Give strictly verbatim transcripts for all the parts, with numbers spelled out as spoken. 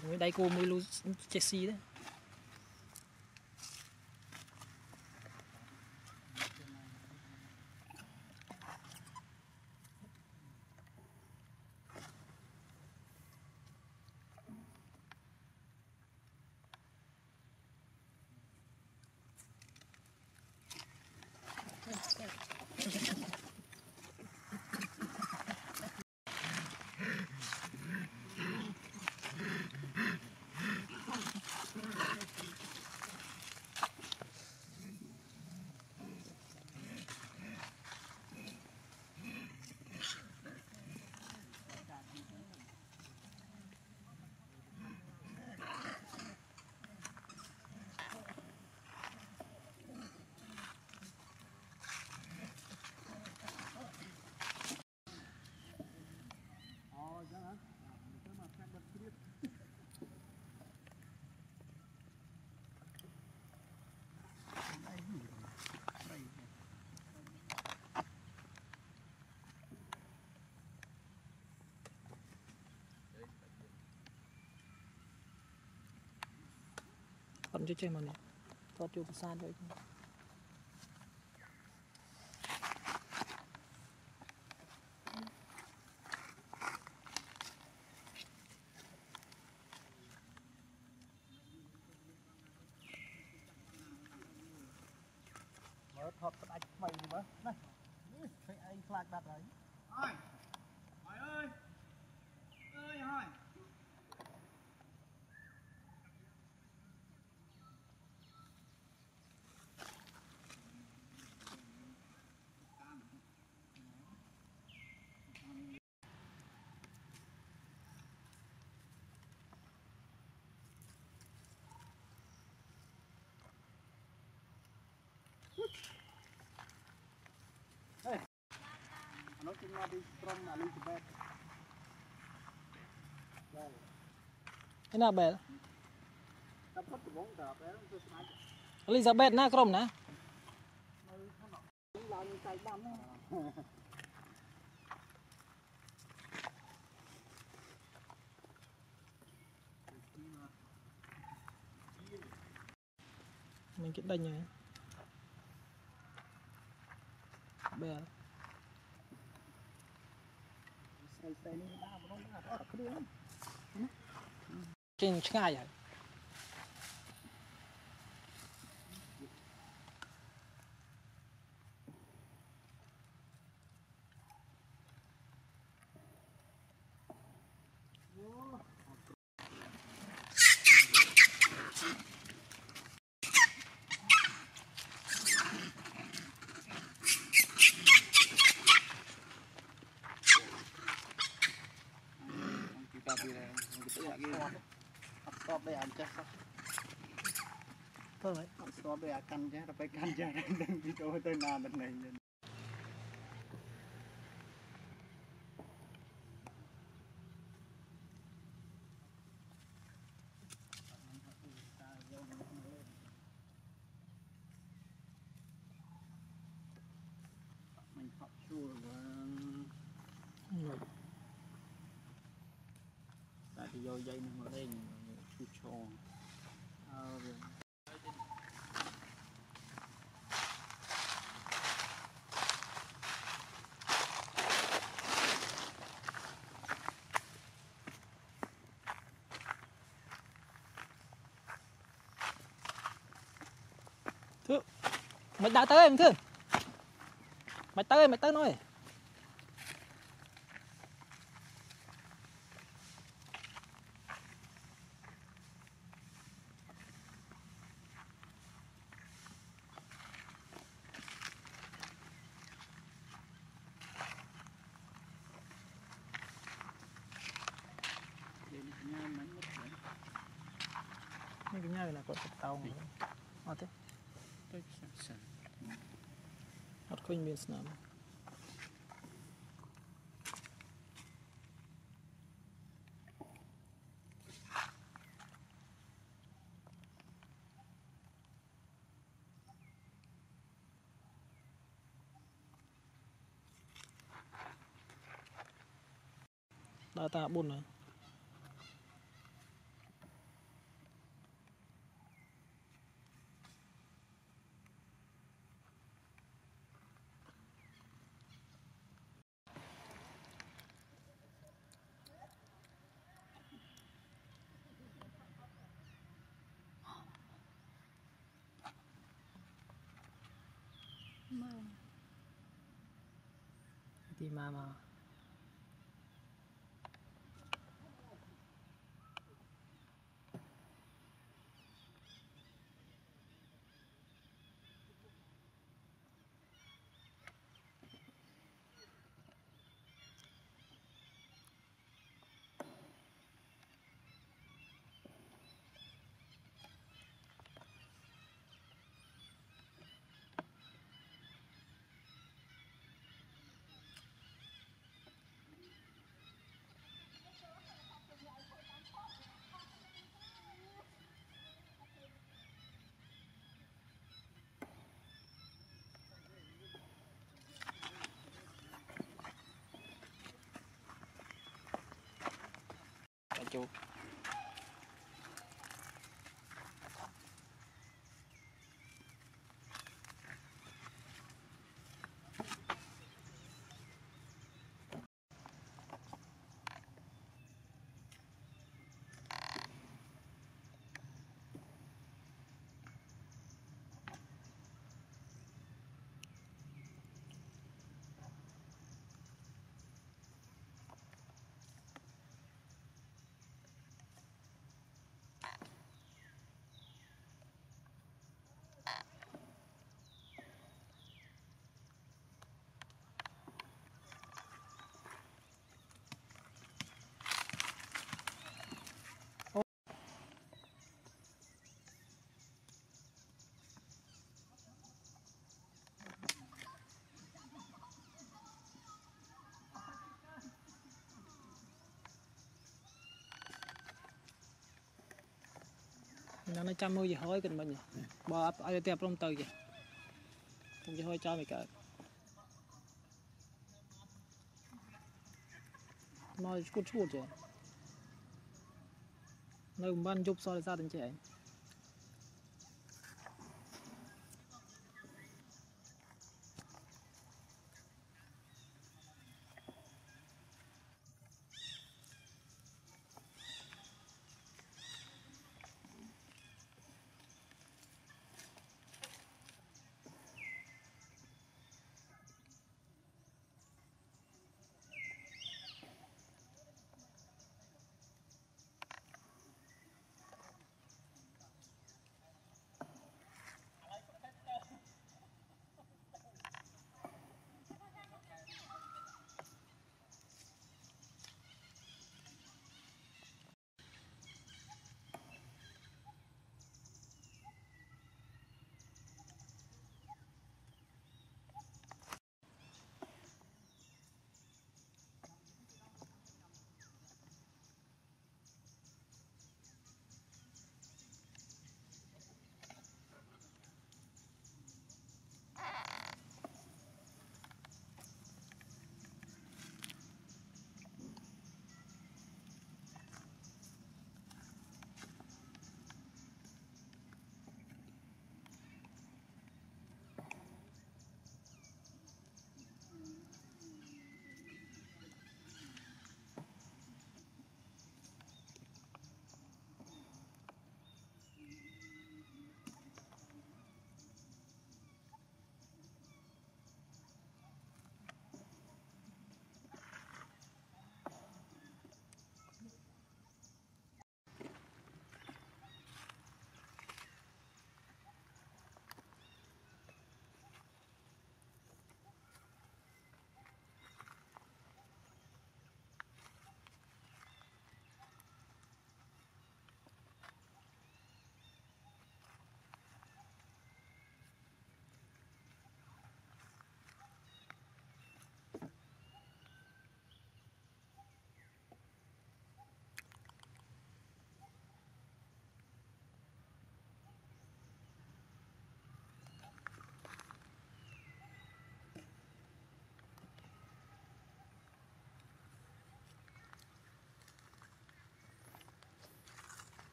bạn với Daiko Milo Chelsea đấy. Còn chưa chơi mà này, to tiêu của san vậy. Mở thọt cái anh mày gì vậy? Này, thấy anh flag đặt đấy. Ơi, mày ơi, ơi hỏi. Nó chúng ta đi trong là lưng bè. Thế nào bè? Tập bắt cái bóng tập đấy, tôi sẽ nói. Elizabeth na krom na. Mình cái đành này. Bè. Trên ngay vậy. Có bây giờ canh chứ, phải canh chứ, đừng đi đâu tới nào bên này. Mình học chua rồi. Tại thì vô dây nó lên, chua chua. Mày đã tới em thương. Mày tới, mày tới nói. Cái nhà này là có tập tàu. Ở thế. Tôi sẵn hát khuyên miếng sẵn. Đã ta bún rồi. Mama. Di mama. Chú nó chăm nuôi gì hói cần mình bỏ ai tiệp lông tơ gì không chỉ hơi cho mày cả nó cút cút rồi nơi ban giúp soi ra đến trẻ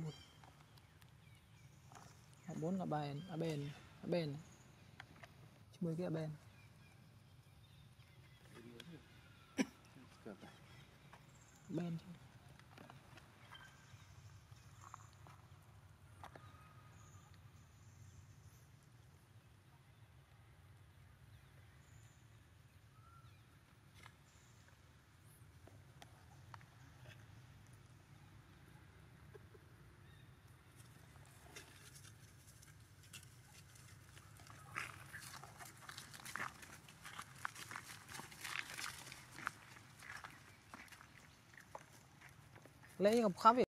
một gạo bốn gạo ba gạo bên gạo bên mười cái bên bên lấy không khá vậy.